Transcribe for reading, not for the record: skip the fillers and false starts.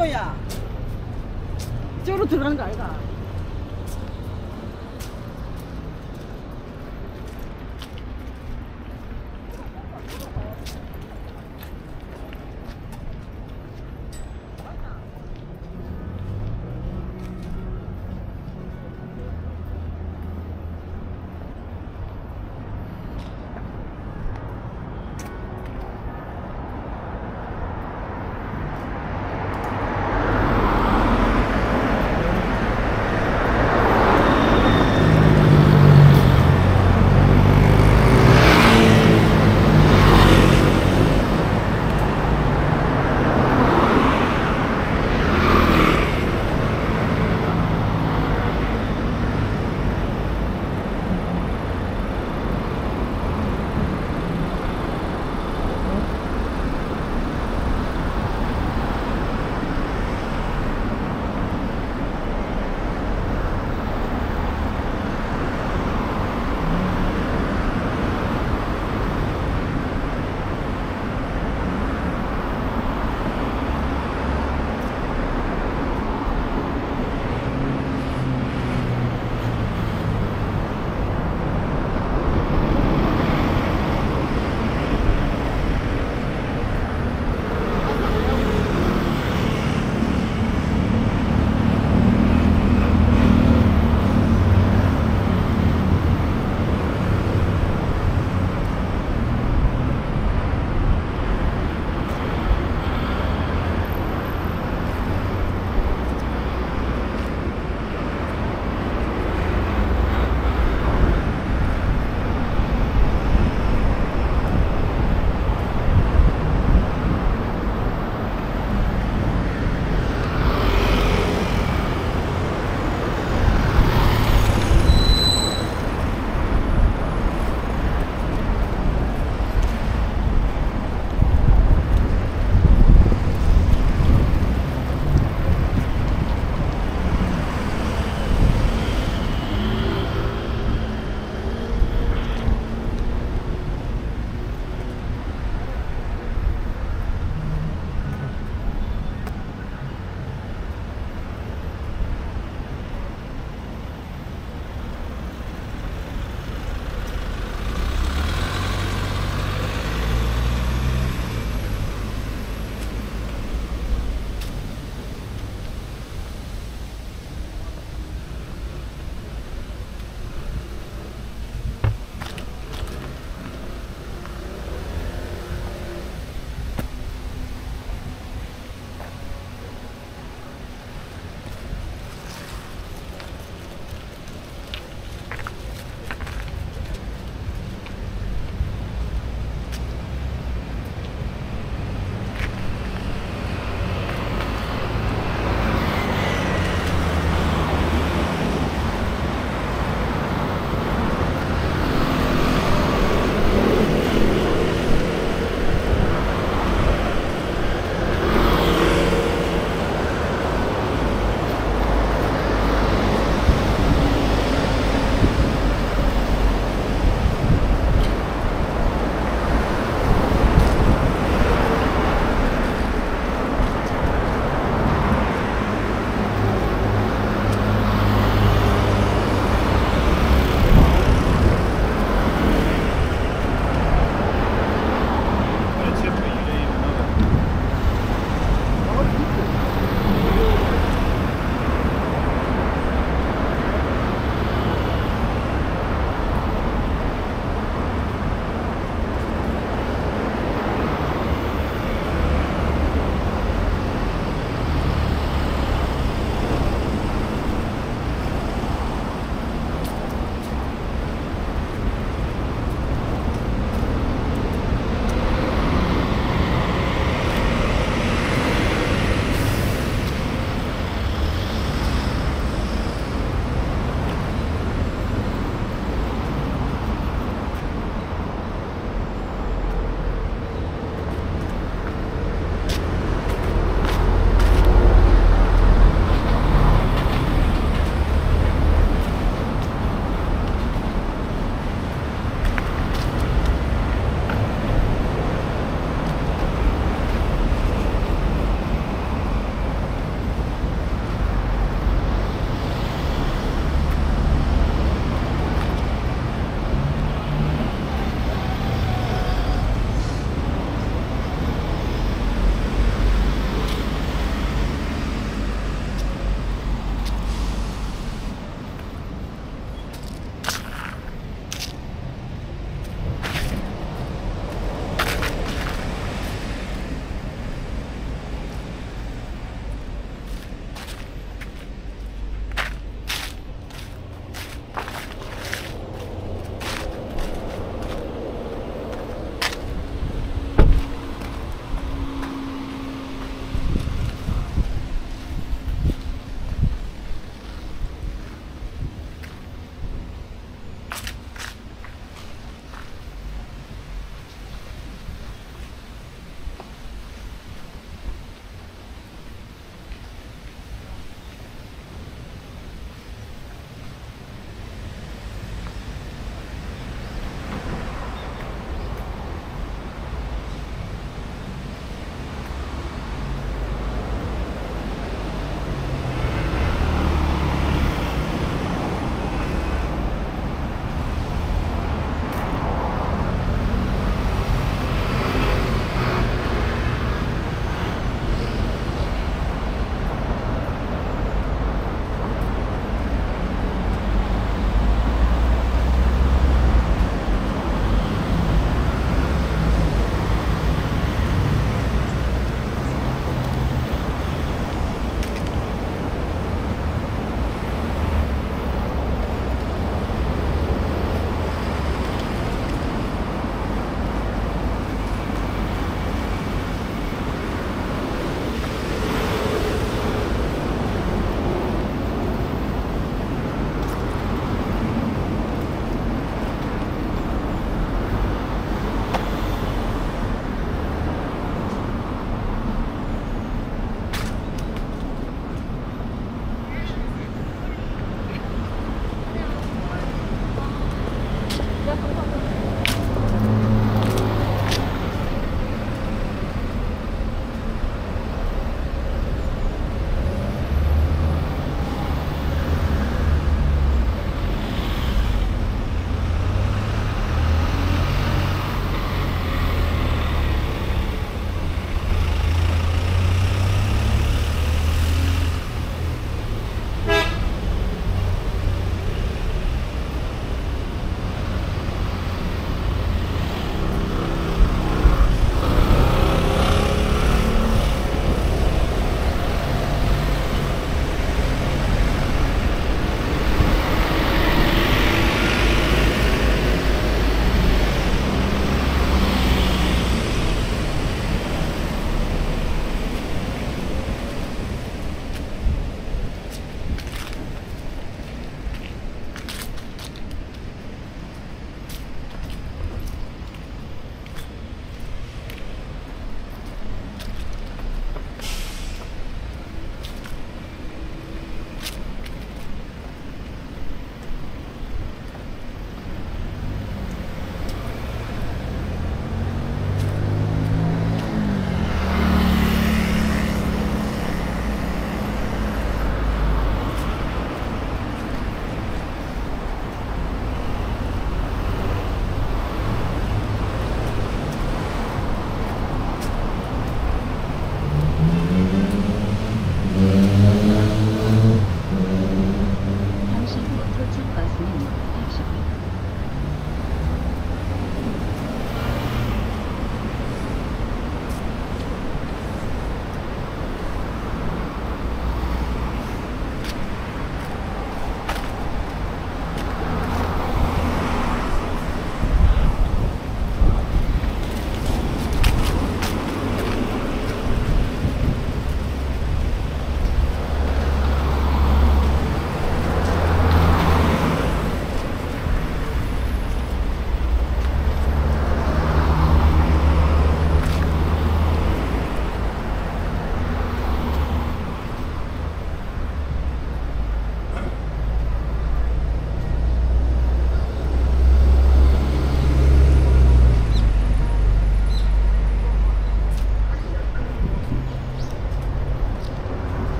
아니야. 이쪽으로 들어가는 거 아이가?